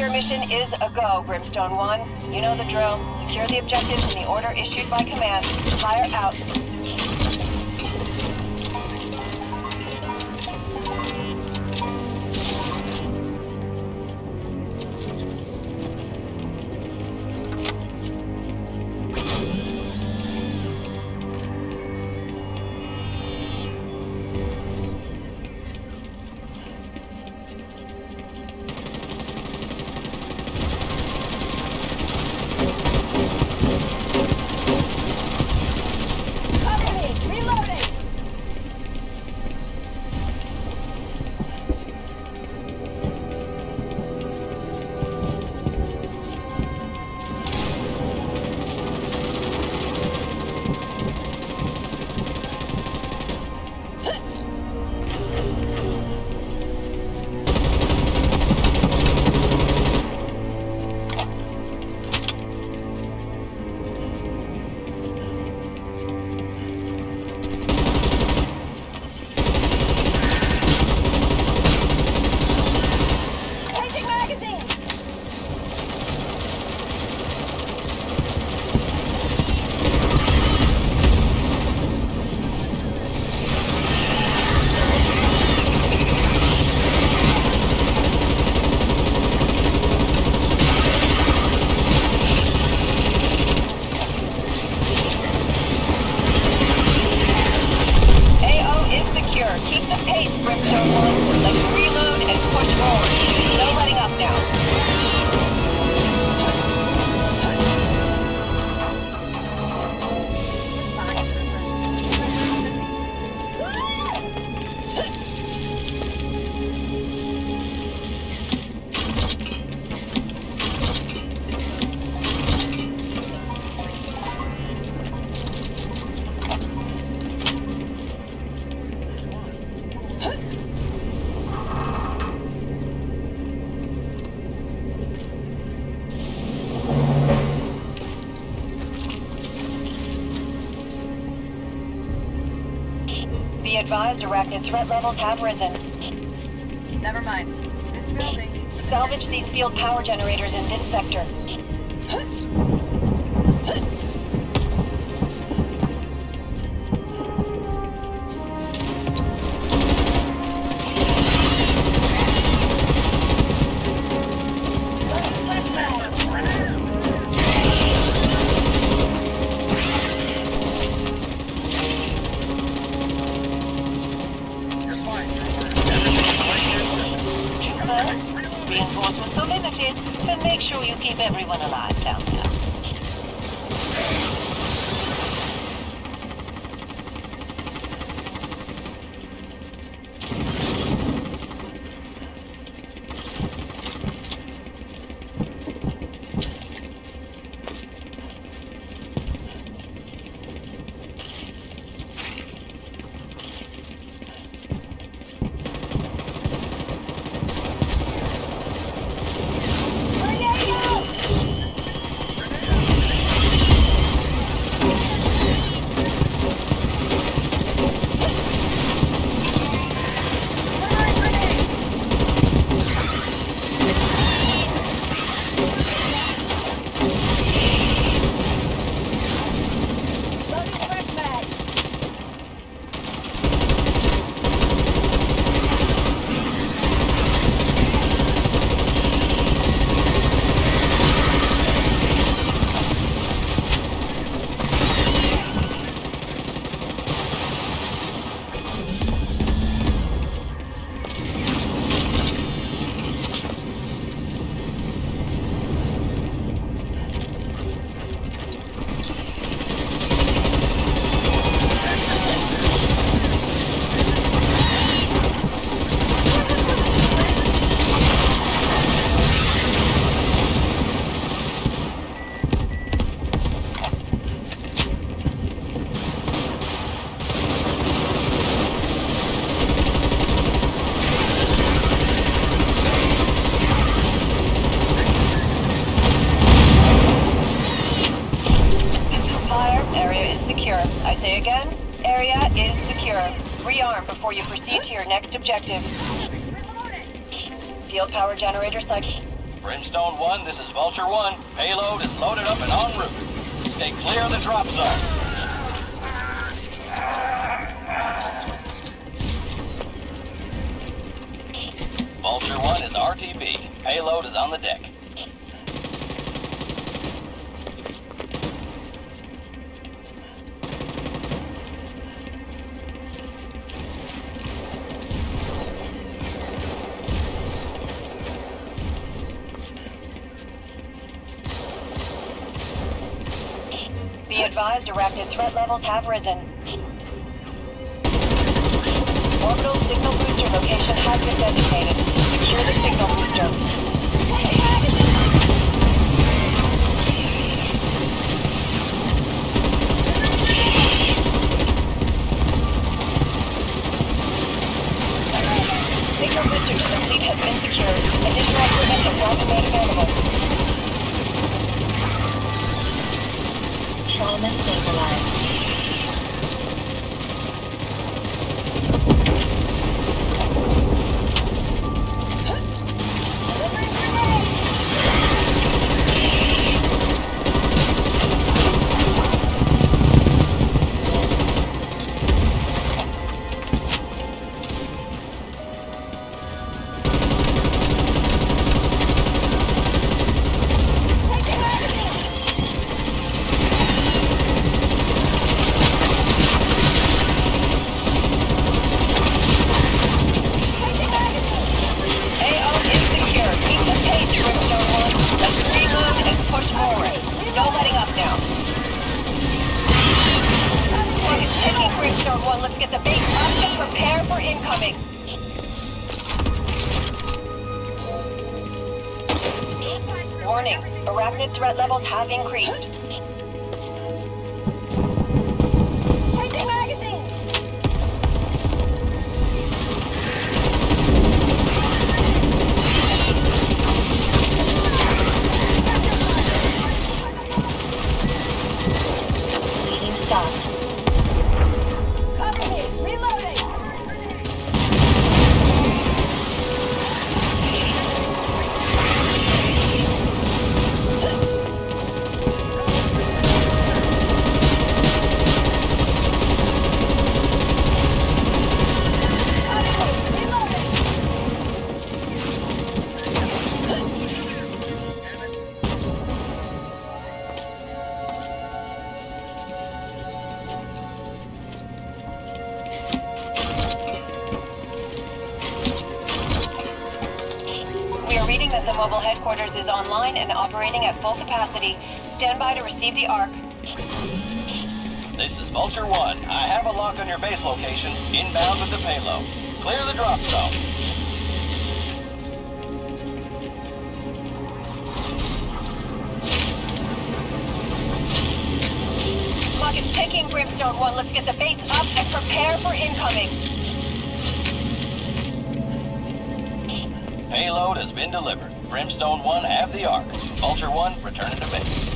Secure mission is a go, Brimstone 1. You know the drill. Secure the objectives in the order issued by command. Fire out. Be advised, Iraqi threat levels have risen. Never mind. This building. Salvage these field power generators in this sector. Reinforcements are limited, so make sure you keep everyone alive down there. Rearm before you proceed to your next objective. Field power generator cycle. Brimstone 1, this is Vulture 1. Payload is loaded up and en route. Stay clear of the drop zone. Vulture 1 is RTB. Payload is on the deck. Be advised, directed threat levels have risen. Orbital signal booster location has been designated. Secure the signal booster. Signal booster to the fleet has been secured. Additional equipment has not been made available. Trauma stabilized. Warning, arachnid threat levels have increased. Changing magazines! Bleeding stopped. Copy me, reloading! That the mobile headquarters is online and operating at full capacity. Stand by to receive the ARC. This is Vulture 1. I have a lock on your base location, inbound with the payload. Clear the drop zone. Clock is ticking, Brimstone 1. Let's get the base up and prepare for incoming. Payload has been delivered. Brimstone 1, have the ARC. Vulture 1, return to base.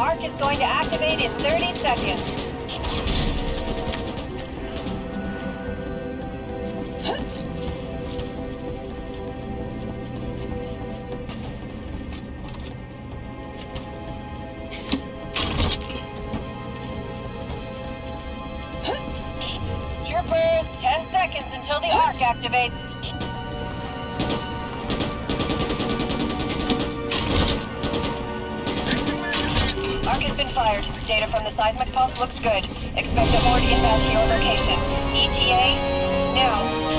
ARC is going to activate in 30 seconds. activates. Arc has been fired. Data from the seismic pulse looks good. Expect a horde inbound to your location. ETA, now.